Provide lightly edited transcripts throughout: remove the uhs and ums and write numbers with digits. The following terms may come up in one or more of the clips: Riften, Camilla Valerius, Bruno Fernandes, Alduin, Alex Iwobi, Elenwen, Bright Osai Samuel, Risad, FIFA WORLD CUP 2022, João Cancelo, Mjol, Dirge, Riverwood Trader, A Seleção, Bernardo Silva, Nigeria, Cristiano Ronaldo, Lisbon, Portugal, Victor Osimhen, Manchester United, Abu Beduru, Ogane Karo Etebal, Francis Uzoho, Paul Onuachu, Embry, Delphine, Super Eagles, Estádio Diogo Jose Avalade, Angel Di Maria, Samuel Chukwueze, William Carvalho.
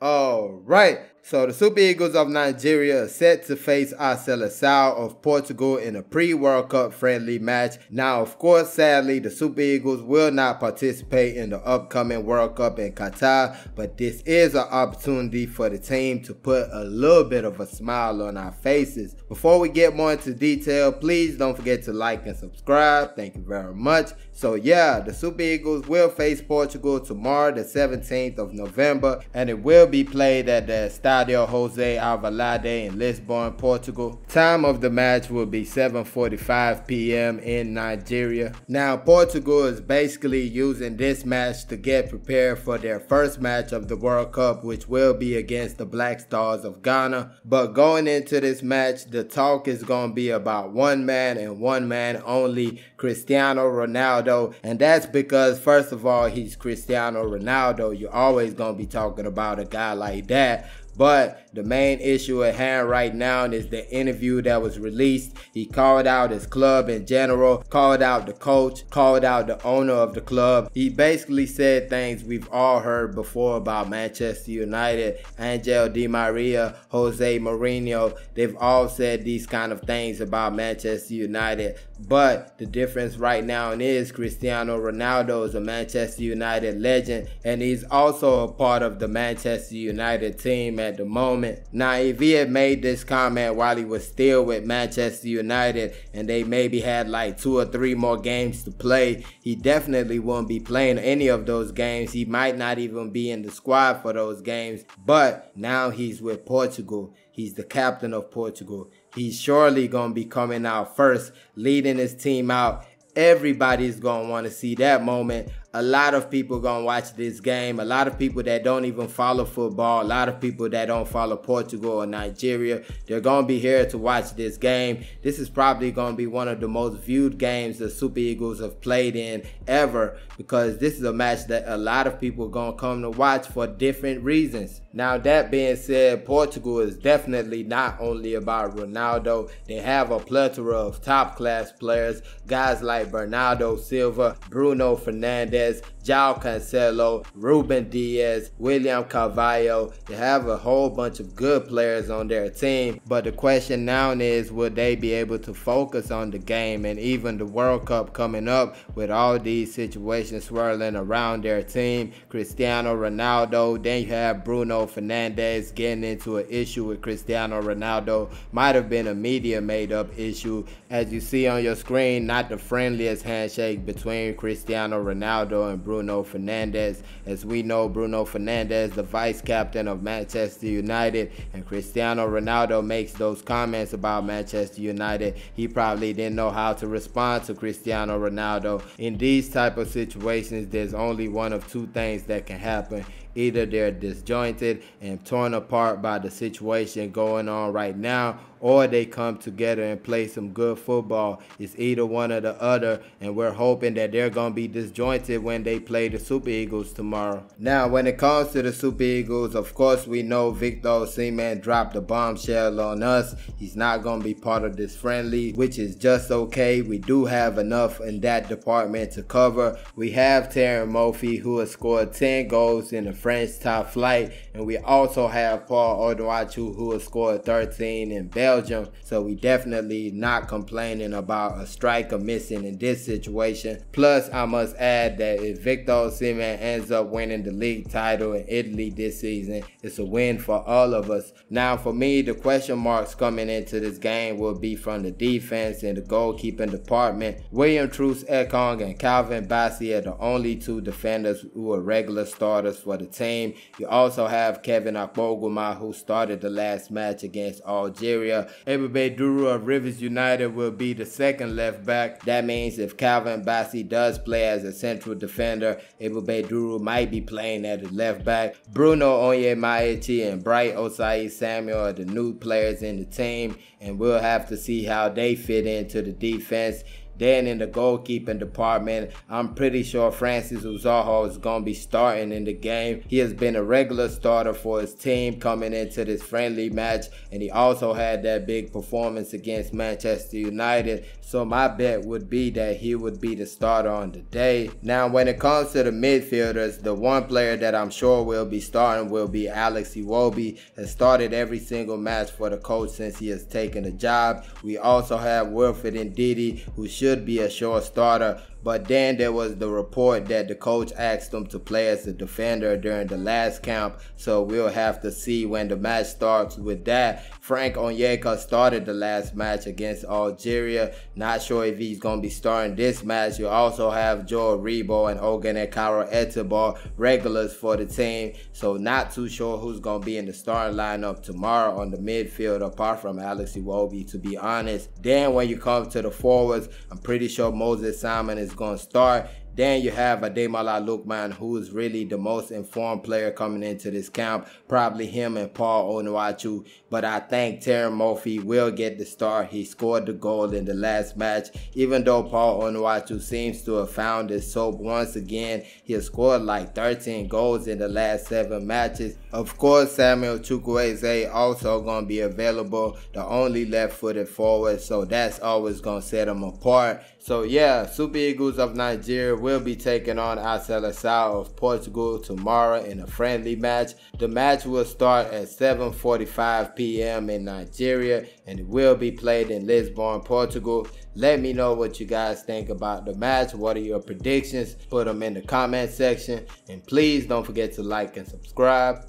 Alright, so the Super Eagles of Nigeria are set to face A Seleção of Portugal in a pre-World Cup friendly match. Now, of course, sadly, the Super Eagles will not participate in the upcoming World Cup in Qatar, but this is an opportunity for the team to put a little bit of a smile on our faces. Before we get more into detail, please don't forget to like and subscribe. Thank you very much. So yeah, the Super Eagles will face Portugal tomorrow, the 17th of November, and it will be played at the Estádio Diogo Jose Avalade in Lisbon, Portugal. Time of the match will be 7:45 p.m. in Nigeria. Now, Portugal is basically using this match to get prepared for their first match of the World Cup, which will be against the Black Stars of Ghana. But going into this match, the talk is going to be about one man and one man only, Cristiano Ronaldo. And that's because, first of all, he's Cristiano Ronaldo. You're always going to be talking about a guy like that. But the main issue at hand right now is the interview that was released. He called out his club in general, called out the coach, called out the owner of the club. He basically said things we've all heard before about Manchester United, Angel Di Maria, Jose Mourinho. They've all said these kind of things about Manchester United. But the difference right now is Cristiano Ronaldo is a Manchester United legend, and he's also a part of the Manchester United team at the moment. Now, if he had made this comment while he was still with Manchester United and they maybe had like 2 or 3 more games to play, he definitely won't be playing any of those games. He might not even be in the squad for those games. But now he's with Portugal. He's the captain of Portugal. He's surely going to be coming out first, leading his team out. Everybody's going to want to see that moment. A lot of people going to watch this game. A lot of people that don't even follow football. A lot of people that don't follow Portugal or Nigeria. They're going to be here to watch this game. This is probably going to be one of the most viewed games the Super Eagles have played in ever, because this is a match that a lot of people are going to come to watch for different reasons. Now, that being said, Portugal is definitely not only about Ronaldo. They have a plethora of top-class players, guys like Bernardo Silva, Bruno Fernandes, João Cancelo, Ruben Diaz, William Carvalho. They have a whole bunch of good players on their team. But the question now is, will they be able to focus on the game and even the World Cup coming up with all these situations swirling around their team? Cristiano Ronaldo, then you have Bruno Fernandes getting into an issue with Cristiano Ronaldo. Might have been a media made up issue. As you see on your screen, not the friendliest handshake between Cristiano Ronaldo and Bruno Fernandes. As we know, Bruno Fernandes, the vice captain of Manchester United, and Cristiano Ronaldo makes those comments about Manchester United. He probably didn't know how to respond to Cristiano Ronaldo. In these type of situations, there's only one of two things that can happen. Either they're disjointed and torn apart by the situation going on right now, or they come together and play some good football. It's either one or the other, and we're hoping that they're going to be disjointed when they play the Super Eagles tomorrow. Now, when it comes to the Super Eagles, of course, we know Victor Osimhen dropped a bombshell on us. He's not going to be part of this friendly, which is just okay. We do have enough in that department to cover. We have Terem Moffi, who has scored 10 goals in the French top flight, and we also have Paul Onuachu, who has scored 13 in Belgium. So we definitely not complaining about a striker missing in this situation. Plus, I must add that if Victor Osimhen ends up winning the league title in Italy this season, it's a win for all of us. Now, for me, the question marks coming into this game will be from the defense and the goalkeeping department. William Truce Ekong and Calvin Bassi are the only two defenders who are regular starters for the team. You also have Kevin Akwoguma, who started the last match against Algeria. Abu Beduru of Rivers United will be the second left back. That means if Calvin Bassi does play as a central defender, Abu Beduru might be playing at the left back. Bruno Onye Maechi and Bright Osai Samuel are the new players in the team, and we'll have to see how they fit into the defense. Then in the goalkeeping department, I'm pretty sure Francis Uzoho is going to be starting in the game. He has been a regular starter for his team coming into this friendly match, and he also had that big performance against Manchester United. So my bet would be that he would be the starter on the day. Now when it comes to the midfielders, the one player that I'm sure will be starting will be Alex Iwobi. Has started every single match for the coach since he has taken the job. We also have Wilfred Ndidi, who should be a sure starter. But then there was the report that the coach asked him to play as a defender during the last camp, so we'll have to see when the match starts with that. Frank Onyeka started the last match against Algeria. Not sure if he's going to be starting this match. You also have Joel Rebo and Ogane Karo Etebal, regulars for the team, so not too sure who's going to be in the starting lineup tomorrow on the midfield apart from Alex Iwobi, to be honest. Then when you come to the forwards, I'm pretty sure Moses Simon is going to start. Then you have Ademola Lookman, who is really the most informed player coming into this camp. Probably him and Paul Onuachu. But I think Terem Moffi will get the start. He scored the goal in the last match. Even though Paul Onuachu seems to have found his soap once again, he has scored like 13 goals in the last 7 matches. Of course, Samuel Chukwueze also going to be available, the only left-footed forward. So that's always going to set him apart. So yeah, Super Eagles of Nigeria will be taking on A Seleção of Portugal tomorrow in a friendly match. The match will start at 7:45 p.m. in Nigeria, and it will be played in Lisbon, Portugal. Let me know what you guys think about the match. What are your predictions? Put them in the comment section, and please don't forget to like and subscribe.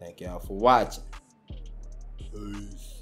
Thank y'all for watching. Peace.